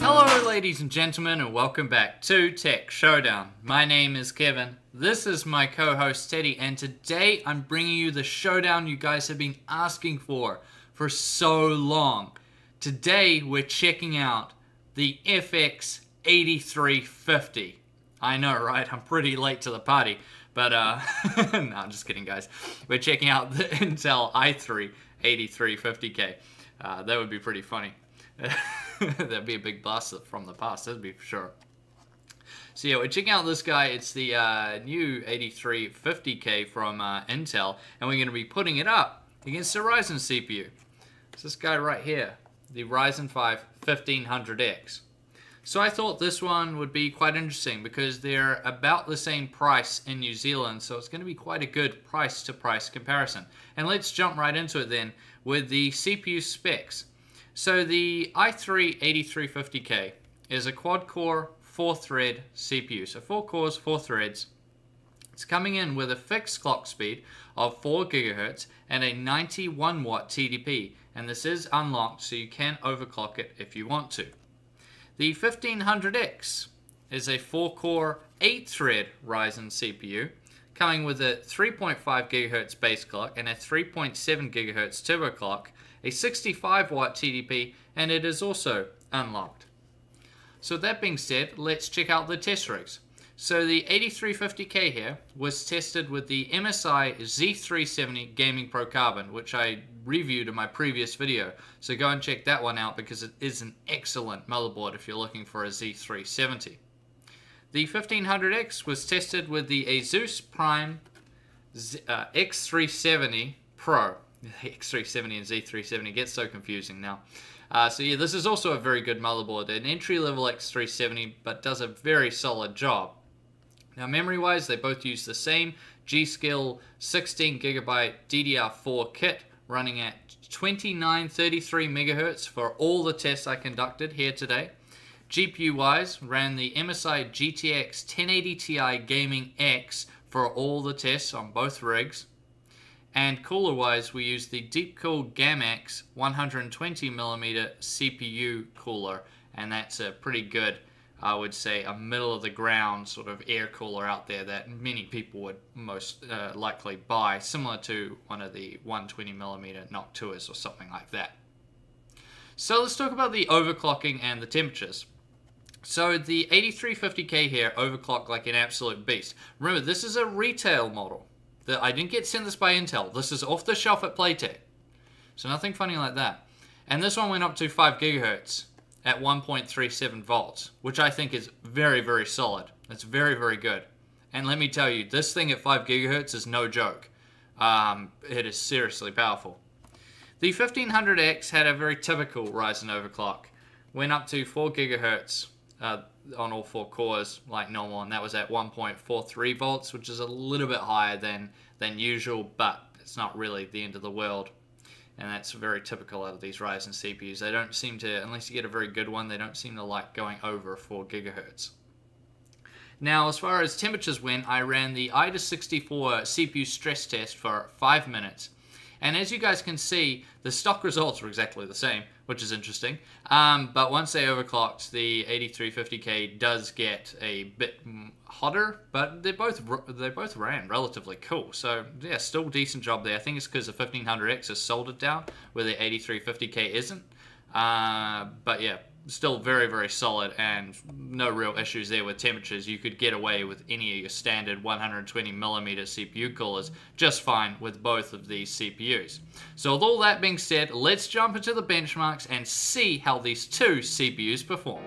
Hello ladies and gentlemen, and welcome back to Tech Showdown. My name is Kevin, this is my co-host Teddy, and today I'm bringing you the showdown you guys have been asking for so long. Today we're checking out the FX8350. I know, right? I'm pretty late to the party, but no, I'm just kidding, guys. We're checking out the Intel i3 8350K. That would be pretty funny. That'd be a big blast from the past, that'd be for sure. So yeah, we're checking out this guy. It's the new 8350K from Intel, and we're going to be putting it up against the Ryzen CPU. It's this guy right here, the Ryzen 5 1500X. So I thought this one would be quite interesting because they're about the same price in New Zealand, so it's going to be quite a good price-to-price comparison. And let's jump right into it then with the CPU specs. So the i3 8350K is a quad-core, 4-thread CPU. So 4 cores, 4 threads. It's coming in with a fixed clock speed of 4 GHz and a 91-watt TDP. And this is unlocked, so you can overclock it if you want to. The 1500X is a 4-core, 8-thread Ryzen CPU, coming with a 3.5 GHz base clock and a 3.7 GHz turbo clock, a 65-watt TDP, and it is also unlocked. So that being said, let's check out the test rigs. So the 8350K here was tested with the MSI Z370 Gaming Pro Carbon, which I reviewed in my previous video. So go and check that one out because it is an excellent motherboard if you're looking for a Z370. The 1500X was tested with the ASUS Prime X370 Pro. The X370 and Z370 gets so confusing now. So yeah, this is also a very good motherboard, an entry-level X370, but does a very solid job. Now memory-wise, they both use the same G.Skill 16GB DDR4 kit running at 2933 MHz for all the tests I conducted here today. GPU-wise, ran the MSI GTX 1080 Ti Gaming X for all the tests on both rigs. And cooler-wise, we used the DeepCool Gamax 120mm CPU cooler, and that's a pretty good, I would say, a middle-of-the-ground sort of air cooler out there that many people would most likely buy, similar to one of the 120mm Noctuas or something like that. So let's talk about the overclocking and the temperatures. So the 8350K here overclocked like an absolute beast. Remember, this is a retail model. I didn't get sent this by Intel. This is off the shelf at Playtech. So nothing funny like that. And this one went up to 5 GHz at 1.37 volts, which I think is very, very solid. It's very, very good. And let me tell you, this thing at 5 GHz is no joke. It is seriously powerful. The 1500X had a very typical Ryzen overclock. Went up to 4 GHz on all 4 cores like normal, and that was at 1.43 volts, which is a little bit higher than usual, but it's not really the end of the world. And that's very typical out of these Ryzen CPUs. They don't seem to, unless you get a very good one, they don't seem to like going over 4 GHz. Now, as far as temperatures went, I ran the AIDA64 CPU stress test for 5 minutes. And as you guys can see, the stock results were exactly the same, which is interesting. But once they overclocked, the 8350K does get a bit hotter, but they both ran relatively cool. So yeah, still decent job there. I think it's because the 1500X is soldered down, where the 8350K isn't. But yeah, still very, very solid and no real issues there with temperatures. You could get away with any of your standard 120mm CPU coolers just fine with both of these CPUs. So with all that being said, let's jump into the benchmarks and see how these two CPUs perform.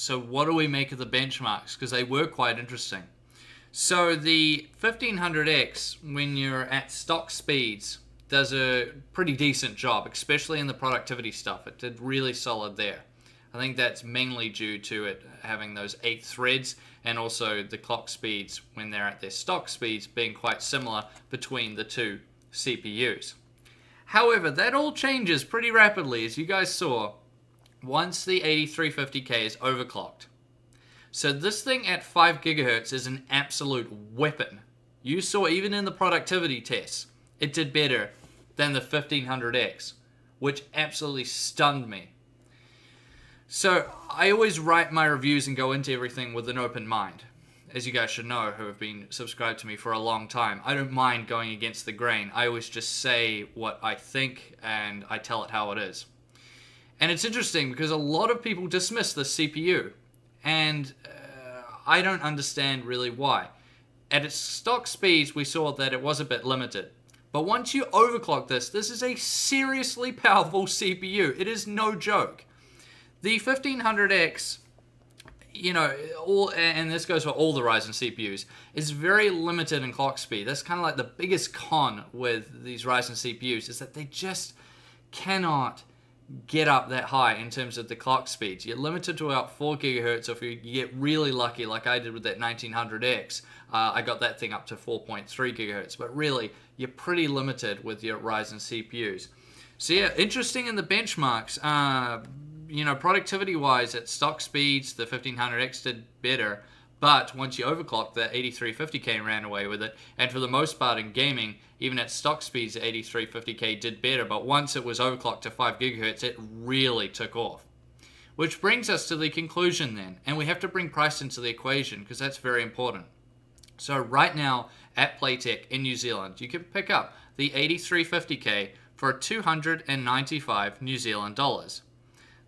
So what do we make of the benchmarks? Because they were quite interesting. So the 1500X, when you're at stock speeds, does a pretty decent job, especially in the productivity stuff. It did really solid there. I think that's mainly due to it having those 8 threads and also the clock speeds when they're at their stock speeds being quite similar between the two CPUs. However, that all changes pretty rapidly, as you guys saw, once the 8350K is overclocked. So this thing at 5 gigahertz is an absolute weapon. You saw even in the productivity tests, it did better than the 1500X, which absolutely stunned me. So I always write my reviews and go into everything with an open mind. As you guys should know, who have been subscribed to me for a long time, I don't mind going against the grain. I always just say what I think and I tell it how it is. And it's interesting because a lot of people dismiss the CPU, and I don't understand really why. At its stock speeds, we saw that it was a bit limited. But once you overclock this, this is a seriously powerful CPU. It is no joke. The 1500X, you know, and this goes for all the Ryzen CPUs, is very limited in clock speed. That's kind of like the biggest con with these Ryzen CPUs, is that they just cannot get up that high in terms of the clock speeds. You're limited to about 4 gigahertz, or if you get really lucky like I did with that 1900X, I got that thing up to 4.3 gigahertz, but really you're pretty limited with your Ryzen CPUs. So yeah, interesting in the benchmarks. You know, productivity wise at stock speeds the 1500X did better, but once you overclock, the 8350K ran away with it. And for the most part in gaming, even at stock speeds, the 8350K did better. But once it was overclocked to 5 gigahertz, it really took off. Which brings us to the conclusion then. And we have to bring price into the equation because that's very important. So right now at Playtech in New Zealand, you can pick up the 8350K for 295 New Zealand dollars.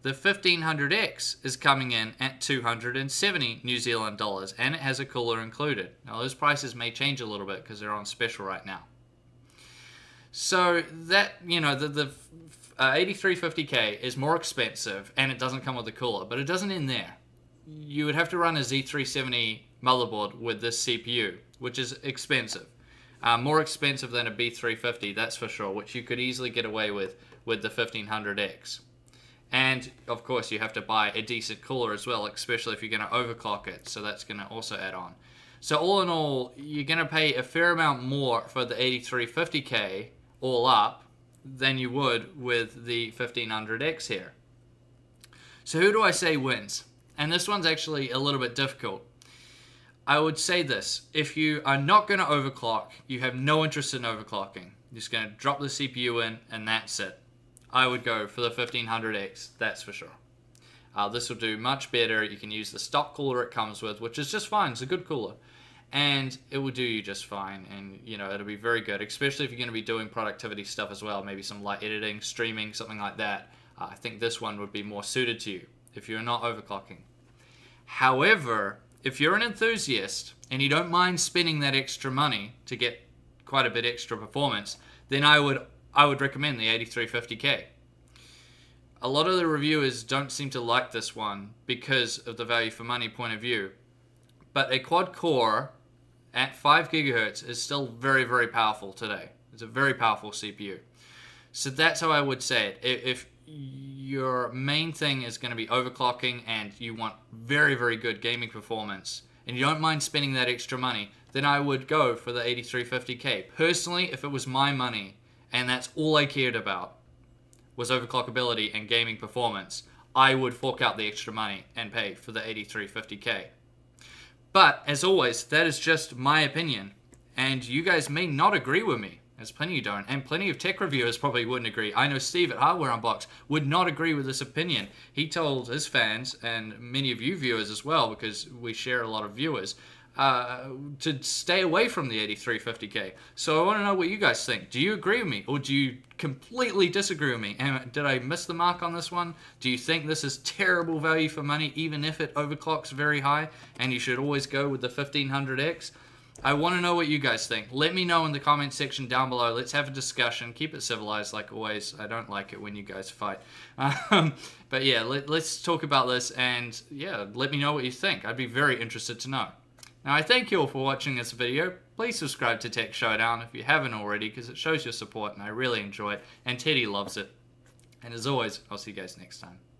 The 1500X is coming in at 270 New Zealand dollars, and it has a cooler included. Now those prices may change a little bit because they're on special right now. So that, you know, the 8350K is more expensive and it doesn't come with a cooler, but it doesn't end there. You would have to run a Z370 motherboard with this CPU, which is expensive. More expensive than a B350, that's for sure, which you could easily get away with the 1500X. And, of course, you have to buy a decent cooler as well, especially if you're going to overclock it. So that's going to also add on. So all in all, you're going to pay a fair amount more for the 8350K all up than you would with the 1500X here. So who do I say wins? And this one's actually a little bit difficult. I would say this. If you are not going to overclock, you have no interest in overclocking. You're just going to drop the CPU in and that's it. I would go for the 1500X, that's for sure. This will do much better. You can use the stock cooler it comes with, which is just fine. It's a good cooler. And it will do you just fine. And, you know, it'll be very good, especially if you're going to be doing productivity stuff as well, maybe some light editing, streaming, something like that. I think this one would be more suited to you if you're not overclocking. However, if you're an enthusiast and you don't mind spending that extra money to get quite a bit extra performance, then I would recommend the 8350K. A lot of the reviewers don't seem to like this one because of the value for money point of view, but a quad core at 5 gigahertz is still very, very powerful today. It's a very powerful CPU. So that's how I would say it. If your main thing is going to be overclocking and you want very, very good gaming performance and you don't mind spending that extra money, then I would go for the 8350K. Personally, if it was my money, and that's all I cared about was overclockability and gaming performance, I would fork out the extra money and pay for the 8350K. But, as always, that is just my opinion, and you guys may not agree with me, as plenty you don't, and plenty of tech reviewers probably wouldn't agree. I know Steve at Hardware Unboxed would not agree with this opinion. He told his fans, and many of you viewers as well, because we share a lot of viewers, to stay away from the 8350K. So I want to know what you guys think. Do you agree with me, or do you completely disagree with me? And did I miss the mark on this one? Do you think this is terrible value for money, even if it overclocks very high, and you should always go with the 1500X? I want to know what you guys think. Let me know in the comment section down below. Let's have a discussion. Keep it civilized like always. I don't like it when you guys fight. But yeah, let's talk about this, and yeah, let me know what you think. I'd be very interested to know. Now, I thank you all for watching this video. Please subscribe to Tech Showdown if you haven't already, because it shows your support and I really enjoy it, and Teddy loves it. And as always, I'll see you guys next time.